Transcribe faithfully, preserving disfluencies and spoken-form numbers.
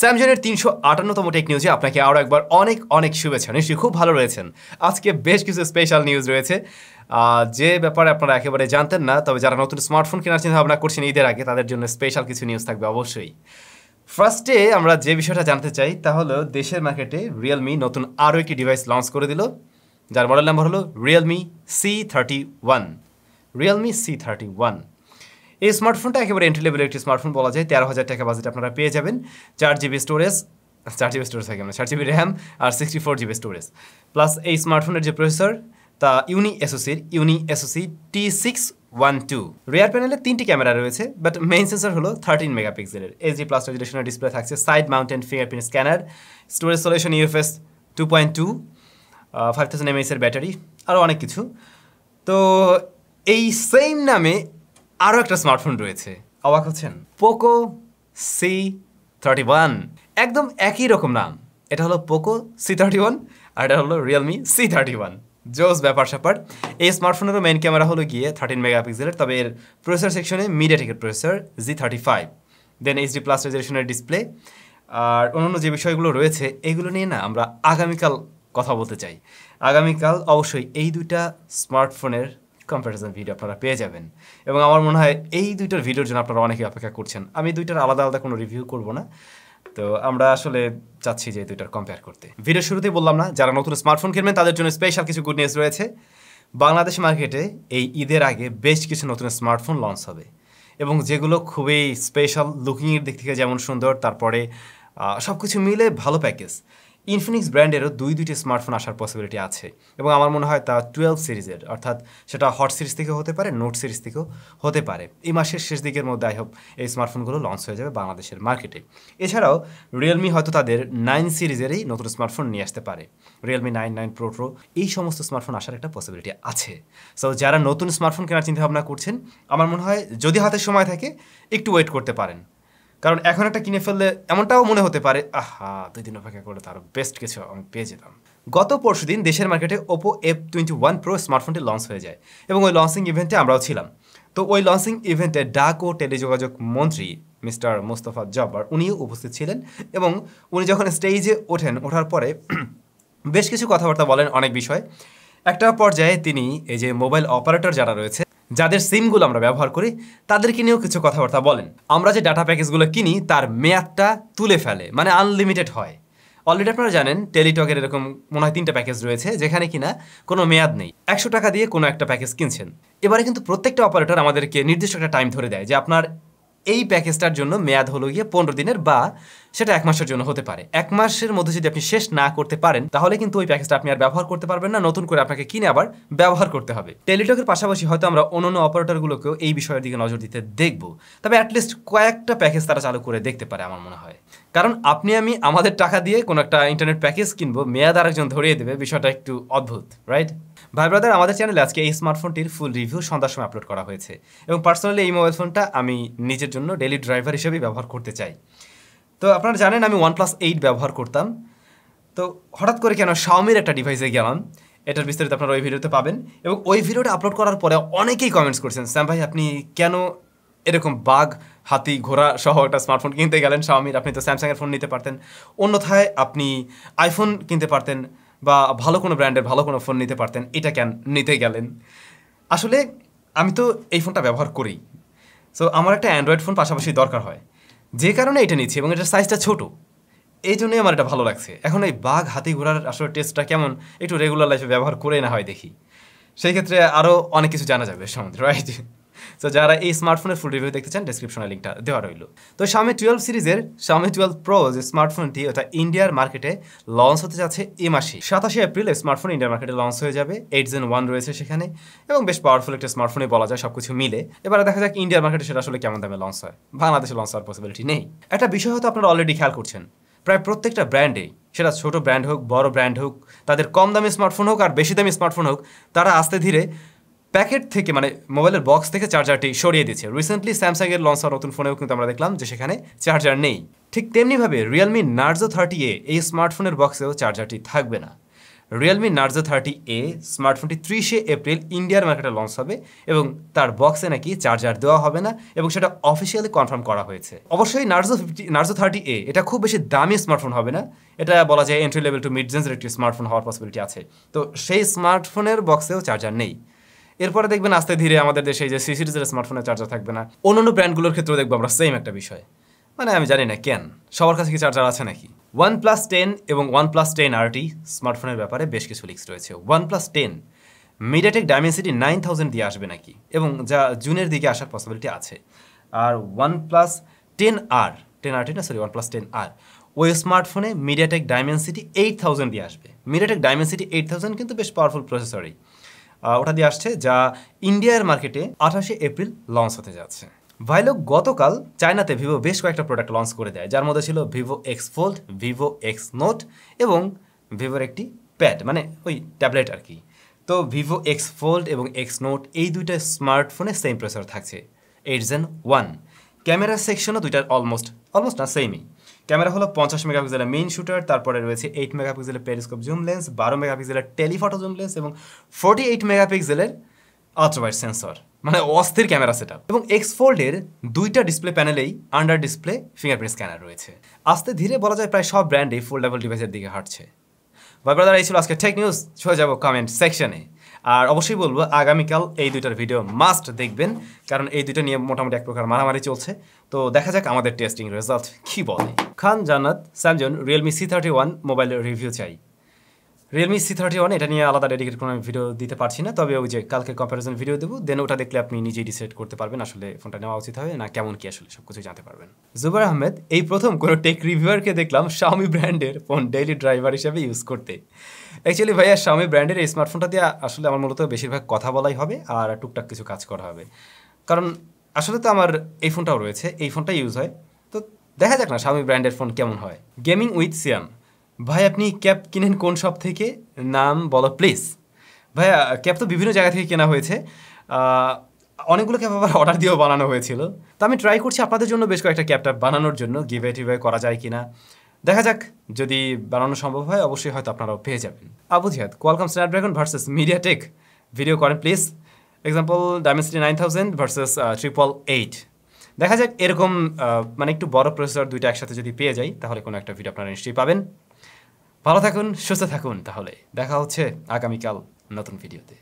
স্যামসাংয়ের তিনশো আটান্ন তম টেক নিউজে আপনাকে আরও একবার অনেক অনেক শুভেচ্ছা। নিশ্চয়ই খুব ভালো রয়েছেন। আজকে বেশ কিছু স্পেশাল নিউজ রয়েছে যে ব্যাপারে আপনারা একেবারে জানতেন না, তবে যারা নতুন স্মার্টফোন কেনার চিন্তা ভাবনা করছেন ঈদের আগে তাদের জন্য স্পেশাল কিছু নিউজ থাকবে অবশ্যই। ফার্স্টে আমরা যে বিষয়টা জানতে চাই তা হলো দেশের মার্কেটে রিয়েলমি নতুন আরও একটি ডিভাইস লঞ্চ করে দিল যার মডেল নাম্বার হলো Realme C thirty one. Realme C thirty one এই স্মার্টফোনটা একেবারে এন্ট্রি লেভেলের একটি স্মার্টফোন বলা যায়। তেরো হাজার টাকা বাজেট আপনারা পেয়ে যাবেন। চার জিবি স্টোরেজ চার জিবি স্টোরেজ থাকে আমরা চার জিবি র্যাম আর sixty four GB storage. Plus এই স্মার্টফোনের যে প্রসেসর তা ইউনি এসওসির Unisoc T six one two. Rear প্যানেলে তিনটি ক্যামেরা রয়েছে, বাট মেইন সেন্সার হলো থার্টিন মেগাপিক্সেলের এইচ ডি প্লাস রেজুলেশনের ডিসপ্লে থাকছে, side mounted fingerprint scanner, storage solution UFS two point two, five thousand এমএএইচের ব্যাটারি, আরও অনেক কিছু। তো এই সেম নামে আরও একটা স্মার্টফোন রয়েছে, অবাক হচ্ছেন, পোকো সি থার্টি ওয়ান। একদম একই রকম নাম। এটা হলো পোকো সি থার্টি ওয়ান আর এটা হলো রিয়েলমি সি থার্টি ওয়ান। জোস ব্যাপার স্যাপার। এই স্মার্টফোনেরও মেইন ক্যামেরা হলো গিয়ে থার্টিন মেগাপিক্সেলের, তবে এর প্রসেসর সেকশনে মিডিয়াটেকের processor G thirty five, then HD plus রেজুলেশনের ডিসপ্লে আর অন্যান্য যে বিষয়গুলো রয়েছে এগুলো নিয়ে না আমরা আগামীকাল কথা বলতে চাই। আগামীকাল অবশ্যই এই দুইটা স্মার্টফোনের কম্প্যারিজন ভিডিও আপনারা পেয়ে যাবেন এবং আমার মনে হয় এই দুইটার ভিডিওর জন্য আপনারা অনেকেই অপেক্ষা করছেন। আমি দুইটার আলাদা আলাদা কোনো রিভিউ করব না, তো আমরা আসলে চাচ্ছি যে দুইটার কম্পেয়ার করতে। ভিডিওর শুরুতেই বললাম না, যারা নতুন স্মার্টফোন কিনবেন তাদের জন্য স্পেশাল কিছু গুড নিউজ রয়েছে। বাংলাদেশ মার্কেটে এই ঈদের আগে বেশ কিছু নতুন স্মার্টফোন লঞ্চ হবে এবং যেগুলো খুবই স্পেশাল, লুকিংয়ের দিক থেকে যেমন সুন্দর, তারপরে সব কিছু মিলে ভালো প্যাকেজ। ইনফিনিক্স ব্র্যান্ডেরও দুই দুইটি স্মার্টফোন আসার পসিবিলিটি আছে এবং আমার মনে হয় তা টুয়েলভ সিরিজের, অর্থাৎ সেটা হট সিরিজ থেকেও হতে পারে, নোট সিরিজ থেকেও হতে পারে। এই মাসের শেষ দিকের মধ্যে আই হোপ এই স্মার্টফোনগুলো লঞ্চ হয়ে যাবে বাংলাদেশের মার্কেটে। এছাড়াও রিয়েলমি হয়তো তাদের নাইন সিরিজেরই নতুন স্মার্টফোন নিয়ে আসতে পারে, Realme nine nine pro pro এই সমস্ত স্মার্টফোন আসার একটা পসিবিলিটি আছে। সো যারা নতুন স্মার্টফোন কেনার চিন্তাভাবনা করছেন আমার মনে হয় যদি হাতে সময় থাকে একটু ওয়েট করতে পারেন, কারণ এখন একটা কিনে ফেললে এমনটাও মনে হতে পারে আহা দুই দিন অপেক্ষা করলে তার বেস্ট কিছু আমি পেয়ে যেতাম। গত পরশু দিন দেশের মার্কেটে Oppo F twenty one pro স্মার্টফোনটি লঞ্চ হয়ে যায় এবং ওই লঞ্চিং ইভেন্টে আমরাও ছিলাম। তো ওই লঞ্চিং ইভেন্টে ডাক ও টেলিযোগাযোগ মন্ত্রী মিস্টার মোস্তফা জব্বার উনিও উপস্থিত ছিলেন এবং উনি যখন স্টেজে ওঠেন ওঠার পরে বেশ কিছু কথাবার্তা বলেন অনেক বিষয়। একটা পর্যায়ে তিনি এই যে মোবাইল অপারেটর যারা রয়েছে, যাদের সিমগুলো আমরা ব্যবহার করি, তাদেরকে নিয়েও কিছু কথাবার্তা বলেন। আমরা যে ডাটা প্যাকেজগুলো কিনি তার মেয়াদটা তুলে ফেলে, মানে আনলিমিটেড হয়। অলরেডি আপনারা জানেন টেলিটকের এরকম মনে হয় তিনটা প্যাকেজ রয়েছে যেখানে কিনা কোনো মেয়াদ নেই, একশো টাকা দিয়ে কোনো একটা প্যাকেজ কিনছেন। এবারে কিন্তু প্রত্যেকটা অপারেটর আমাদেরকে নির্দিষ্ট একটা টাইম ধরে দেয় যে আপনার এই প্যাকেজটার জন্য মেয়াদ হলো গিয়ে পনেরো দিনের বা সেটা এক মাসের জন্য হতে পারে। এক মাসের মধ্যে যদি আপনি শেষ না করতে পারেন তাহলে কিন্তু ওই প্যাকেজটা আপনি আর ব্যবহার করতে পারবেন না, নতুন করে আপনাকে কিনে আবার ব্যবহার করতে হবে। টেলিটকের পাশাপাশি হয়তো আমরা অন্যান্য অপারেটরগুলোকেও এই বিষয়ের দিকে নজর দিতে দেখব, তবে অ্যাটলিস্ট কয়েকটা প্যাকেজ তারা চালু করে দেখতে পারে আমার মনে হয়। কারণ আপনি আমি আমাদের টাকা দিয়ে কোনো একটা ইন্টারনেট প্যাকেজ কিনবো, মেয়াদ আরেকজন ধরিয়ে দেবে, বিষয়টা একটু অদ্ভুত, রাইট? ভাই ব্রাদার, আমাদের চ্যানেলে আজকে এই স্মার্টফোনটির ফুল রিভিউ সন্ধ্যার সময় আপলোড করা হয়েছে এবং পার্সোনালি এই মোবাইল ফোনটা আমি নিজের জন্য ডেইলি ড্রাইভার হিসেবে ব্যবহার করতে চাই। তো আপনারা জানেন আমি ওয়ানপ্লাস এইট ব্যবহার করতাম, তো হঠাৎ করে কেন শাওমির একটা ডিভাইসে গেলাম, এটার বিস্তারিত আপনারা ওই ভিডিওতে পাবেন। এবং ওই ভিডিওটা আপলোড করার পরে অনেকেই কমেন্টস করছেন, স্যাম ভাই আপনি কেন এরকম বাঘ হাতি ঘোড়া সহ একটা স্মার্টফোন কিনতে গেলেন শাওমির, আপনি তো স্যামসাংয়ের ফোন নিতে পারতেন, অন্যথায় আপনি আইফোন কিনতে পারতেন বা ভালো কোনো ব্র্যান্ডের ভালো কোনো ফোন নিতে পারতেন, এটা কেন নিতে গেলেন? আসলে আমি তো এই ফোনটা ব্যবহার করি, সো আমার একটা অ্যান্ড্রয়েড ফোন পাশাপাশি দরকার হয়, যে কারণে এটা নিচ্ছি এবং এটার সাইজটা ছোটো, এই জন্যই আমার এটা ভালো লাগছে। এখন এই বাঘ হাতি ঘোড়ার আসলে টেস্টটা কেমন একটু রেগুলার লাইফে ব্যবহার করে না হয় দেখি, সেই ক্ষেত্রে আরও অনেক কিছু জানা যাবে সম্বন্ধে, রাইট? সো যারা এই স্মার্টফোনের ফুল রিভিউ দেখতে চান ডেসক্রিপশনে লিঙ্কটা দেওয়া রইল। তো শাওমি টুয়েলভ সিরিজের শাওমি টুয়েলভ প্রো যে স্মার্টফোনটি ওটা ইন্ডিয়ার মার্কেটে লঞ্চ হতে যাচ্ছে এ মাসে সাতাশে এপ্রিল। স্মার্টফোন ইন্ডিয়ার মার্কেটে লঞ্চ হয়ে যাবে, এইট জেন ওয়ান রয়েছে সেখানে এবং বেশ পাওয়ারফুল একটা স্মার্টফোনে বলা যায় সব কিছু মিলে। এবারে দেখা যাক ইন্ডিয়ার মার্কেটে সেটা আসলে কেমন দামে লঞ্চ হয়, বাংলাদেশে লঞ্চ হওয়ার পসিবিলিটি নেই। একটা বিষয় হয়তো আপনারা অলরেডি খেয়াল করছেন, প্রায় প্রত্যেকটা ব্র্যান্ডেই, সেটা ছোটো ব্র্যান্ড হোক বড় ব্র্যান্ড হোক, তাদের কম দামি স্মার্টফোন হোক আর বেশি দামি স্মার্টফোন হোক, তারা আস্তে ধীরে প্যাকেট থেকে মানে মোবাইলের বক্স থেকে চার্জারটি সরিয়ে দিচ্ছে। রিসেন্টলি স্যামসাংয়ের লঞ্চ হওয়া নতুন ফোনেও কিন্তু আমরা দেখলাম যে সেখানে চার্জার নেই। ঠিক তেমনিভাবে রিয়েলমি নার্জো থার্টি এ এই স্মার্টফোনের বক্সেও চার্জারটি থাকবে না। Realme Narzo thirty A স্মার্টফোনটি ত্রিশে এপ্রিল ইন্ডিয়ার মার্কেটে লঞ্চ হবে এবং তার বক্সে নাকি চার্জার দেওয়া হবে না এবং সেটা অফিশিয়ালি কনফার্ম করা হয়েছে। অবশ্যই Narzo Narzo thirty A এটা খুব বেশি দামি স্মার্টফোন হবে না, এটা বলা যায় এন্ট্রি লেভেল টু মিড রেঞ্জের একটি স্মার্টফোন হওয়ার পসিবিলিটি আছে। তো সেই স্মার্টফোনের বক্সেও চার্জার নেই। এরপরে দেখবেন আস্তে ধীরে আমাদের দেশে যে সি সিরিজের স্মার্টফোনের চার্জার থাকবে না, অন্যান্য ব্র্যান্ডগুলোর ক্ষেত্রেও দেখবো আমরা সেম একটা বিষয়, মানে আমি জানি না কেন সবার কাছে কি চার্জার আছে নাকি। OnePlus ten এবং OnePlus ten R T স্মার্টফোনের ব্যাপারে বেশ কিছু লিক্স রয়েছে। OnePlus ten MediaTek Dimensity nine thousand দিয়ে আসবে নাকি, এবং যা জুনের দিকে আসার পসিবিলিটি আছে। আর OnePlus ten R ten R T না সরি OnePlus ten R ওই স্মার্টফোনে MediaTek Dimensity eight thousand দিয়ে আসবে। MediaTek Dimensity eight thousand কিন্তু বেশ পাওয়ারফুল প্রসেসরই ওটা দিয়ে আসছে, যা ইন্ডিয়ার মার্কেটে আঠাশে এপ্রিল লঞ্চ হতে যাচ্ছে। ভাইলোক গতকাল চায়নাতে ভিভো বেশ কয়েকটা প্রোডাক্ট লঞ্চ করে দেয়, যার মধ্যে ছিল Vivo X Fold, Vivo X Note এবং ভিভোর একটি প্যাড, মানে ওই ট্যাবলেট আর কি। তো ভিভো এক্স ফোল্ড এবং এক্স নোট এই দুইটা স্মার্টফোনে সেম প্রসেসর থাকছে, এইট জেন ওয়ান। ক্যামেরা সেকশনও দুইটার অলমোস্ট অলমোস্ট না সেমই। ক্যামেরা হলো পঞ্চাশ মেগাপিক্সেলের মেইন শুটার, তারপরে রয়েছে এইট মেগাপিক্সেলের পেরিস্কোপ জুম লেন্স, বারো মেগাপিক্সেলের টেলিফটো জুম লেন্স এবং ফোর্টি এইট মেগাপিক্সেলের আল্ট্রাওয়াইড সেন্সর, মানে অস্থির ক্যামেরা সেট আপ। এবং এক্স ফোল্ডের দুইটা ডিসপ্লে প্যানেলেই আন্ডার ডিসপ্লে ফিঙ্গারপ্রিন্ট স্ক্যানার রয়েছে। আস্তে ধীরে বলা যায় প্রায় সব ব্র্যান্ড এই ফোল্ডেবল ডিভাইসের দিকে হাঁটছে। ভাই ব্রাদার, এই ছিল আজকে টেক নিউজ। চলে যাবো কমেন্ট সেকশনে, আর অবশ্যই বলবো আগামীকাল এই দুইটার ভিডিও মাস্ট দেখবেন, কারণ এই দুইটা নিয়ে মোটামুটি এক প্রকার মারামারি চলছে। তো দেখা যাক আমাদের টেস্টিং রেজাল্ট কী বলে। খান জান্নাত স্যামজন রিয়েলমি সি থার্টি ওয়ান মোবাইলের রিভিউ চাই। রিয়েলমি সি থার্টি ওয়ান এটা নিয়ে আলাদা ডেডিকেট কোনো আমি ভিডিও দিতে পারছি না, তবে ওই যে কালকে কম্প্যারিজন ভিডিও দেবো, দেন ওটা দেখলে আপনি নিজেই ডিসাইড করতে পারবেন আসলে ফোনটা নেওয়া উচিত হবে না কেমন কি, আসলে সব কিছু জানতে পারবেন। জুবার আহমেদ, এই প্রথম কোনো টেক রিভিউয়ারকে দেখলাম শাওমি ব্র্যান্ডের ফোন ডেইলি ড্রাইভার হিসেবে ইউজ করতে। অ্যাকচুয়ালি ভাইয়া, শাওমি ব্র্যান্ডের এই স্মার্টফোনটা দিয়ে আসলে আমার মূলত বেশিরভাগ কথা বলাই হবে আর টুকটাক কিছু কাজ করা হবে, কারণ আসলে তো আমার এই ফোনটাও রয়েছে, এই ফোনটাই ইউজ হয়। তো দেখা যাক না শাওমি ব্র্যান্ডের ফোন কেমন হয়। গেমিং উইথ সিয়াম, ভাই আপনি ক্যাপ কিনেন কোন শপ থেকে, নাম বলো প্লিজ। ভাইয়া ক্যাপ তো বিভিন্ন জায়গা থেকে কেনা হয়েছে, অনেকগুলো ক্যাপ আবার অর্ডার দিয়েও বানানো হয়েছিল। তো আমি ট্রাই করছি আপনাদের জন্য বেশ কয়েকটা ক্যাপটা বানানোর জন্য, গিভে টিভে করা যায় কি না দেখা যাক, যদি বানানো সম্ভব হয় অবশ্যই হয়তো আপনারাও পেয়ে যাবেন। Abu Jihad, Qualcomm Snapdragon versus MediaTek video করেন please, example Dimensity nine thousand versus triple eight. দেখা যাক এরকম মানে একটু বড় প্রসেসর দুইটা একসাথে যদি পেয়ে যাই তাহলে কোনো একটা ভিডিও আপনারা নিশ্চয়ই পাবেন। ভালো থাকুন, সুস্থ থাকুন, তাহলে দেখা হচ্ছে আগামীকাল নতুন ভিডিওতে।